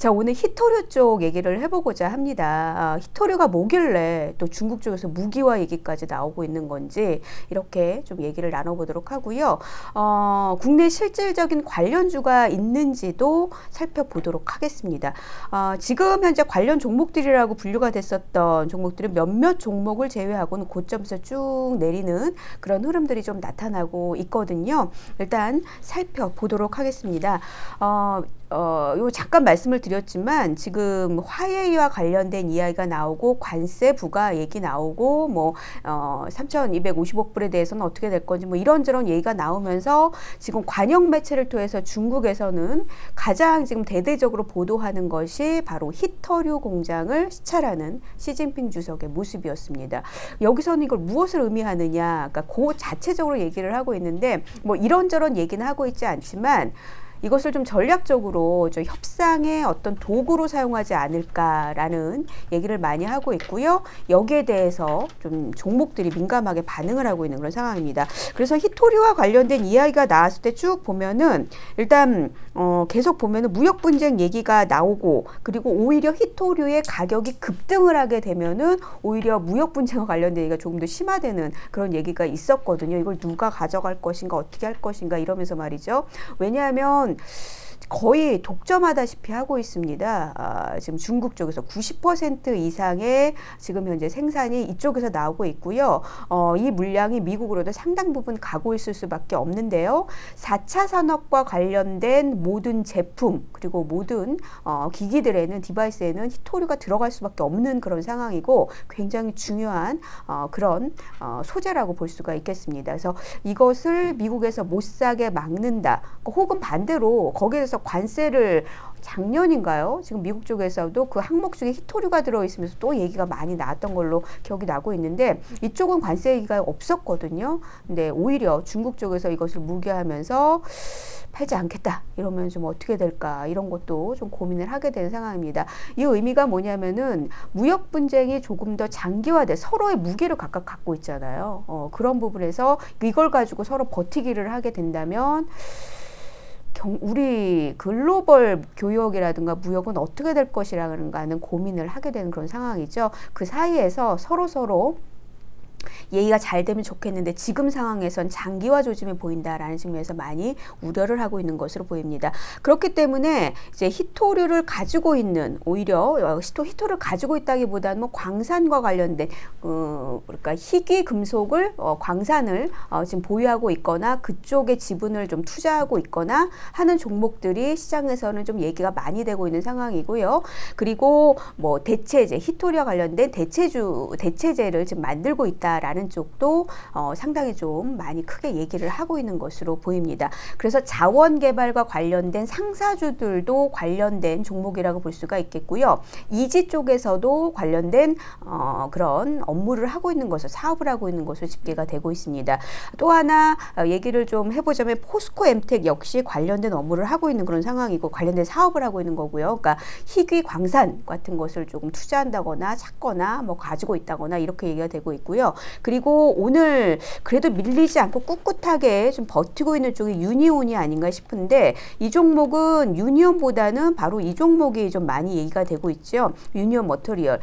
자, 오늘 히토류 쪽 얘기를 해보고자 합니다. 히토류가 뭐길래 또 중국 쪽에서 무기화 얘기까지 나오고 있는 건지 이렇게 좀 얘기를 나눠보도록 하고요. 국내 실질적인 관련주가 있는지도 살펴보도록 하겠습니다. 지금 현재 관련 종목들이라고 분류가 됐었던 종목들은 몇몇 종목을 제외하고는 고점에서 쭉 내리는 그런 흐름들이 좀 나타나고 있거든요. 일단 살펴보도록 하겠습니다. 요 잠깐 말씀을 드렸지만 지금 화웨이와 관련된 이야기가 나오고 관세 부과 얘기 나오고 뭐 3,250억 불에 대해서는 어떻게 될 건지 뭐 이런저런 얘기가 나오면서 지금 관영 매체를 통해서 중국에서는 가장 지금 대대적으로 보도하는 것이 바로 히터류 공장을 시찰하는 시진핑 주석의 모습이었습니다. 여기서는 이걸 무엇을 의미하느냐, 그러니까 그 자체적으로 얘기를 하고 있는데 뭐 이런저런 얘기는 하고 있지 않지만 이것을 좀 전략적으로 좀 협상의 어떤 도구로 사용하지 않을까라는 얘기를 많이 하고 있고요. 여기에 대해서 좀 종목들이 민감하게 반응을 하고 있는 그런 상황입니다. 그래서 히토류와 관련된 이야기가 나왔을 때 쭉 보면은 일단 계속 보면은 무역 분쟁 얘기가 나오고, 그리고 오히려 히토류의 가격이 급등을 하게 되면은 오히려 무역 분쟁과 관련된 얘기가 조금 더 심화되는 그런 얘기가 있었거든요. 이걸 누가 가져갈 것인가, 어떻게 할 것인가 이러면서 말이죠. 왜냐하면 거의 독점하다시피 하고 있습니다. 지금 중국 쪽에서 90% 이상의 지금 현재 생산이 이쪽에서 나오고 있고요. 이 물량이 미국으로도 상당 부분 가고 있을 수밖에 없는데요. 4차 산업과 관련된 모든 제품 그리고 모든 기기들에는, 디바이스에는 히토류가 들어갈 수밖에 없는 그런 상황이고 굉장히 중요한 그런 소재라고 볼 수가 있겠습니다. 그래서 이것을 미국에서 못 사게 막는다, 혹은 반대로 거기에서 관세를 작년인가요? 지금 미국 쪽에서도 그 항목 중에 히토류가 들어있으면서 또 얘기가 많이 나왔던 걸로 기억이 나고 있는데 이쪽은 관세 얘기가 없었거든요. 근데 오히려 중국 쪽에서 이것을 무기화하면서 팔지 않겠다 이러면 좀 어떻게 될까, 이런 것도 좀 고민을 하게 되는 상황입니다. 이 의미가 뭐냐면은 무역 분쟁이 조금 더 장기화돼 서로의 무기를 각각 갖고 있잖아요. 그런 부분에서 이걸 가지고 서로 버티기를 하게 된다면 우리 글로벌 교역이라든가 무역은 어떻게 될 것이라는 고민을 하게 되는 그런 상황이죠. 그 사이에서 서로서로 얘기가 잘 되면 좋겠는데 지금 상황에선 장기화 조짐이 보인다라는 측면에서 많이 우려를 하고 있는 것으로 보입니다. 그렇기 때문에 이제 히토류를 가지고 있는, 오히려 히토를 가지고 있다기보다는 뭐 광산과 관련된 그러니까 희귀 금속을 광산을 지금 보유하고 있거나 그쪽에 지분을 좀 투자하고 있거나 하는 종목들이 시장에서는 좀 얘기가 많이 되고 있는 상황이고요. 그리고 뭐 대체제, 히토류와 관련된 대체제를 지금 만들고 있다 라는 쪽도 상당히 좀 많이 크게 얘기를 하고 있는 것으로 보입니다. 그래서 자원개발과 관련된 상사주들도 관련된 종목이라고 볼 수가 있겠고요. 이지 쪽에서도 관련된 그런 업무를 하고 있는 것을, 사업을 하고 있는 것으로 집계가 되고 있습니다. 또 하나 얘기를 좀 해보자면 포스코 M-Tech 역시 관련된 업무를 하고 있는 그런 상황이고 관련된 사업을 하고 있는 거고요. 그러니까 희귀 광산 같은 것을 조금 투자한다거나 찾거나 뭐 가지고 있다거나 이렇게 얘기가 되고 있고요. 그리고 오늘 그래도 밀리지 않고 꿋꿋하게 좀 버티고 있는 쪽이 유니온이 아닌가 싶은데, 이 종목은 유니온보다는 바로 이 종목이 좀 많이 얘기가 되고 있죠. 유니온 머터리얼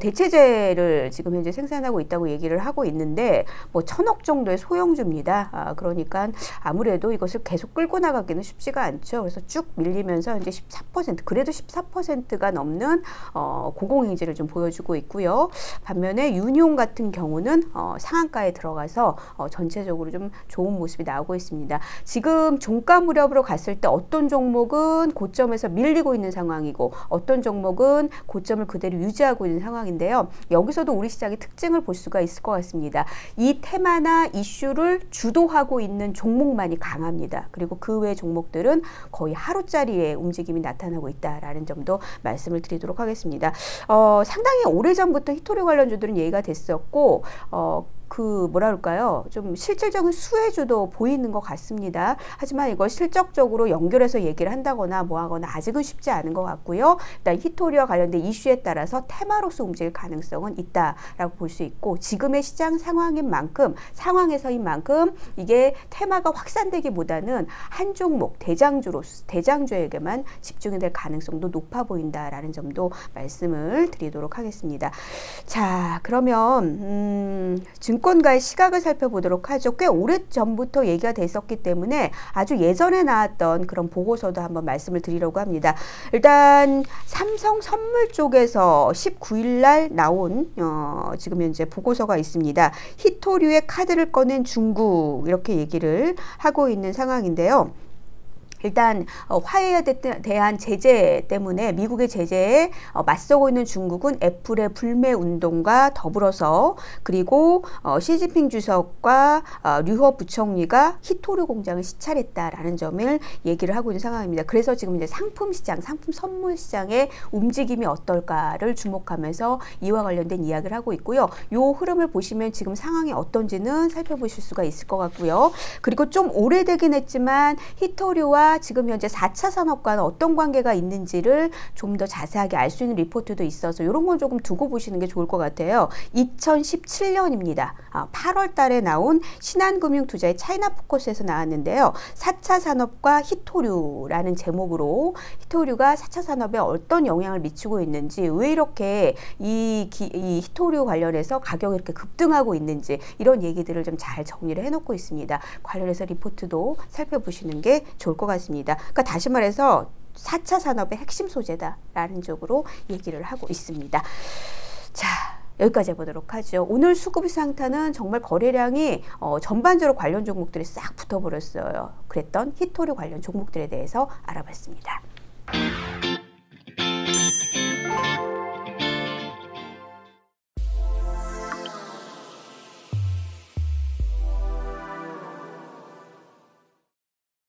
대체제를 지금 현재 생산하고 있다고 얘기를 하고 있는데 뭐 1,000억 정도의 소형주입니다. 그러니까 아무래도 이것을 계속 끌고 나가기는 쉽지가 않죠. 그래서 쭉 밀리면서 이제 14%, 그래도 14%가 넘는 고공행진을 좀 보여주고 있고요. 반면에 유니온 같은 경우는 상한가에 들어가서 전체적으로 좀 좋은 모습이 나오고 있습니다. 지금 종가 무렵으로 갔을 때 어떤 종목은 고점에서 밀리고 있는 상황이고 어떤 종목은 고점을 그대로 유지하고 있는 상황인데요. 여기서도 우리 시장의 특징을 볼 수가 있을 것 같습니다. 이 테마나 이슈를 주도하고 있는 종목만이 강합니다. 그리고 그 외 종목들은 거의 하루짜리의 움직임이 나타나고 있다라는 점도 말씀을 드리도록 하겠습니다. 상당히 오래전부터 히토류 관련주들은 얘기가 됐었고 그 뭐라 그럴까요? 좀 실질적인 수혜주도 보이는 것 같습니다. 하지만 이걸 실적적으로 연결해서 얘기를 한다거나 뭐하거나 아직은 쉽지 않은 것 같고요. 일단 히토리와 관련된 이슈에 따라서 테마로서 움직일 가능성은 있다라고 볼 수 있고, 지금의 시장 상황인 만큼, 상황에서인 만큼 이게 테마가 확산되기보다는 한 종목 대장주에게만 집중이 될 가능성도 높아 보인다라는 점도 말씀을 드리도록 하겠습니다. 자, 그러면 증권가의 시각을 살펴보도록 하죠. 꽤 오래전부터 얘기가 됐었기 때문에 아주 예전에 나왔던 그런 보고서도 한번 말씀을 드리려고 합니다. 일단 삼성 선물 쪽에서 19일날 나온 지금 현재 보고서가 있습니다. 히토류의 카드를 꺼낸 중국, 이렇게 얘기를 하고 있는 상황인데요. 일단 화해에 대한 제재 때문에, 미국의 제재에 맞서고 있는 중국은 애플의 불매운동과 더불어서, 그리고 시진핑 주석과 류호 부총리가 히토류 공장을 시찰했다라는 점을 얘기를 하고 있는 상황입니다. 그래서 지금 이제 상품 선물 시장의 움직임이 어떨까를 주목하면서 이와 관련된 이야기를 하고 있고요. 이 흐름을 보시면 지금 상황이 어떤지는 살펴보실 수가 있을 것 같고요. 그리고 좀 오래되긴 했지만 히토류와 지금 현재 4차 산업과는 어떤 관계가 있는지를 좀 더 자세하게 알 수 있는 리포트도 있어서 이런 건 조금 두고 보시는 게 좋을 것 같아요. 2017년입니다. 8월 달에 나온 신한금융투자의 차이나 포커스에서 나왔는데요. 4차 산업과 히토류라는 제목으로 히토류가 4차 산업에 어떤 영향을 미치고 있는지, 왜 이렇게 이 히토류 관련해서 가격이 이렇게 급등하고 있는지, 이런 얘기들을 좀 잘 정리를 해놓고 있습니다. 관련해서 리포트도 살펴보시는 게 좋을 것 같습니다. 그러니까 다시 말해서 4차 산업의 핵심 소재다라는 쪽으로 얘기를 하고 있습니다. 자, 여기까지 해보도록 하죠. 오늘 수급 상타는 정말 거래량이 전반적으로 관련 종목들이 싹 붙어버렸어요. 그랬던 히토류 관련 종목들에 대해서 알아봤습니다.